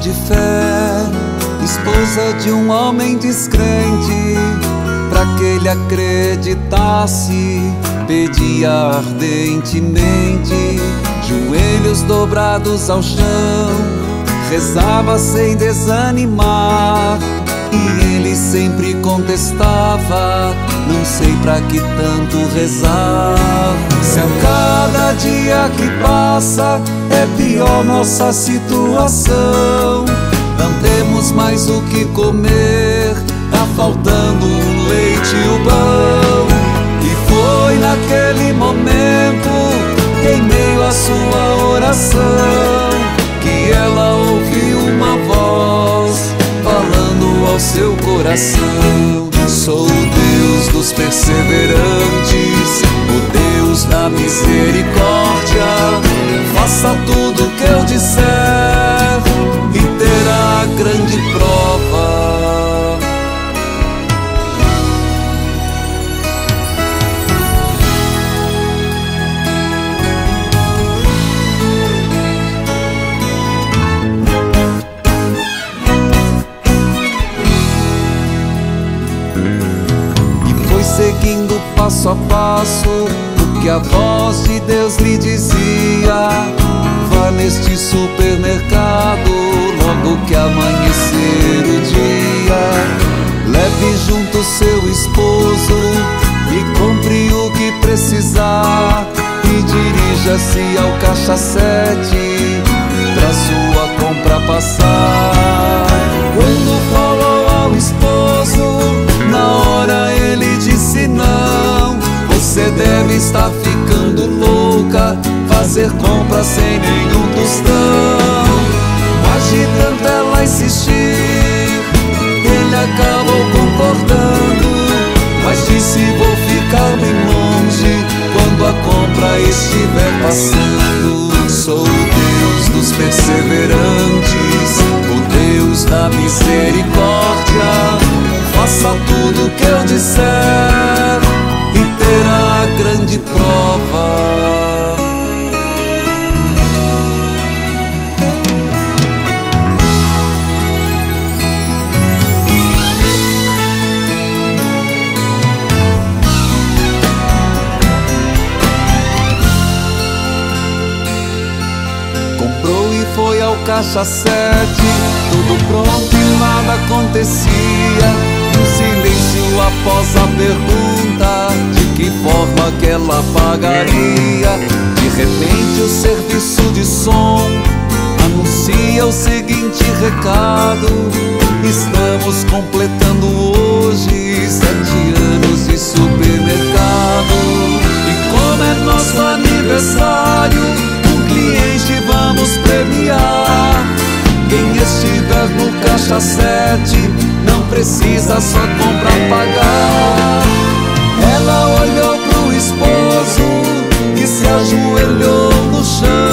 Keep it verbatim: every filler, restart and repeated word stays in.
de fé, esposa de um homem descrente, pra que ele acreditasse, pedia ardentemente, joelhos dobrados ao chão, rezava sem desanimar, e ele sempre contestava, não sei pra que tanto rezar. Se a cada dia que passa é pior nossa situação, não temos mais o que comer, tá faltando o leite e o pão. E foi naquele momento, em meio à sua oração, que ela ouviu uma voz falando ao seu coração: sou o Deus dos perseverantes, o Deus da misericórdia. Faça tudo o que eu disser e terá grande prova. Seguindo passo a passo o que a voz de Deus lhe dizia, vá neste supermercado logo que amanhecer o dia, leve junto seu esposo e compre o que precisar, e dirija-se ao caixa sete pra sua compra passar. Quando falou ao esposo, na hora ele disse não, você deve estar ficando louca, fazer compra sem nenhum tostão. Mas de tanto ela insistir, ele acabou concordando, mas disse: vou ficar bem longe quando a compra estiver passando. Sou o Deus dos perseverantes, o Deus da misericórdia. Faça tudo o que eu disser e terá grande prova. Comprou e foi ao caixa sete, tudo pronto e nada acontecia. Silêncio após a pergunta de que forma que ela pagaria. De repente o serviço de som anuncia o seguinte recado: estamos completando hoje sete anos de supermercado. E como é nosso aniversário, um cliente vamos premiar. Quem estiver no caixa sete não precisa só comprar, pagar. Ela olhou pro esposo e se ajoelhou no chão.